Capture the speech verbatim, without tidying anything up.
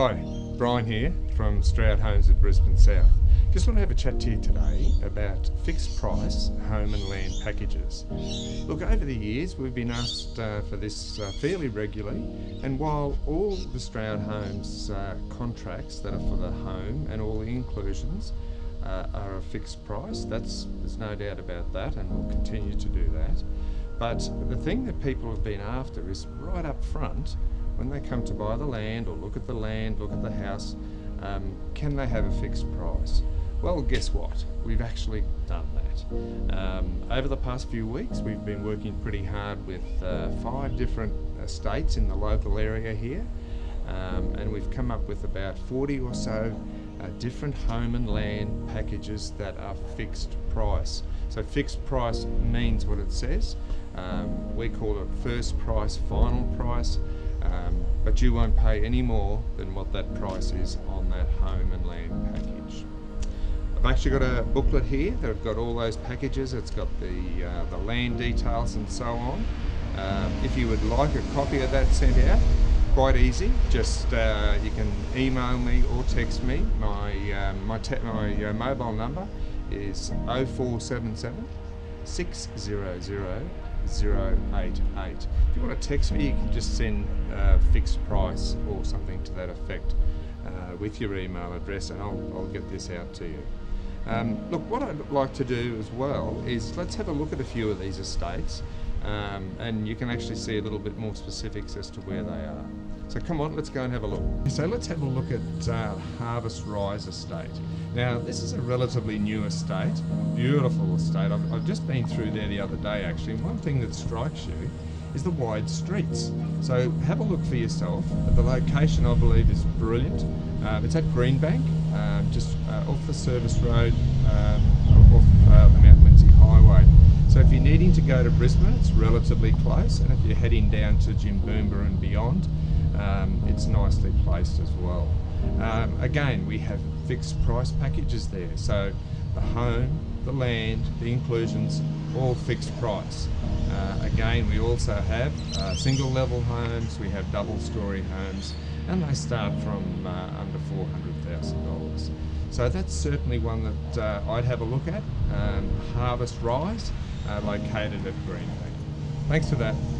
Hi, Brian here from Stroud Homes of Brisbane South. Just want to have a chat to you today about fixed price home and land packages. Look, over the years we've been asked uh, for this uh, fairly regularly, and while all the Stroud Homes uh, contracts that are for the home and all the inclusions uh, are a fixed price, that's, there's no doubt about that, and we'll continue to do that. But the thing that people have been after is right up front, when they come to buy the land or look at the land, look at the house, um, can they have a fixed price? Well, guess what? We've actually done that. Um, over the past few weeks, we've been working pretty hard with uh, five different estates in the local area here, um, and we've come up with about forty or so Uh, different home and land packages that are fixed price. So fixed price means what it says. Um, we call it first price, final price, um, but you won't pay any more than what that price is on that home and land package. I've actually got a booklet here that have got all those packages. It's got the, uh, the land details and so on. Uh, if you would like a copy of that sent out, quite easy. Just uh, you can email me or text me. My uh, my, te my uh, mobile number is oh four seven seven, six hundred, oh eight eight. If you want to text me, you can just send uh, fixed price or something to that effect uh, with your email address, and I'll, I'll get this out to you. Um, look, what I'd like to do as well is let's have a look at a few of these estates, um, and you can actually see a little bit more specifics as to where they are. So come on, let's go and have a look. So let's have a look at uh, Harvest Rise Estate. Now this is a relatively new estate, beautiful estate. I've, I've just been through there the other day actually, and one thing that strikes you is the wide streets. So have a look for yourself. The location I believe is brilliant. Uh, it's at Greenbank, uh, just uh, off the service road, um, off uh, the Mount Lindsay Highway. So if you're needing to go to Brisbane, it's relatively close, and if you're heading down to Jimboomba and beyond, um, it's nicely placed as well. Um, again, we have fixed price packages there. So the home, the land, the inclusions, all fixed price. Uh, again, we also have uh, single level homes, we have double story homes, and they start from uh, under four hundred thousand dollars. So that's certainly one that uh, I'd have a look at, um, Harvest Rise, uh, located at Greenbank. Thanks for that.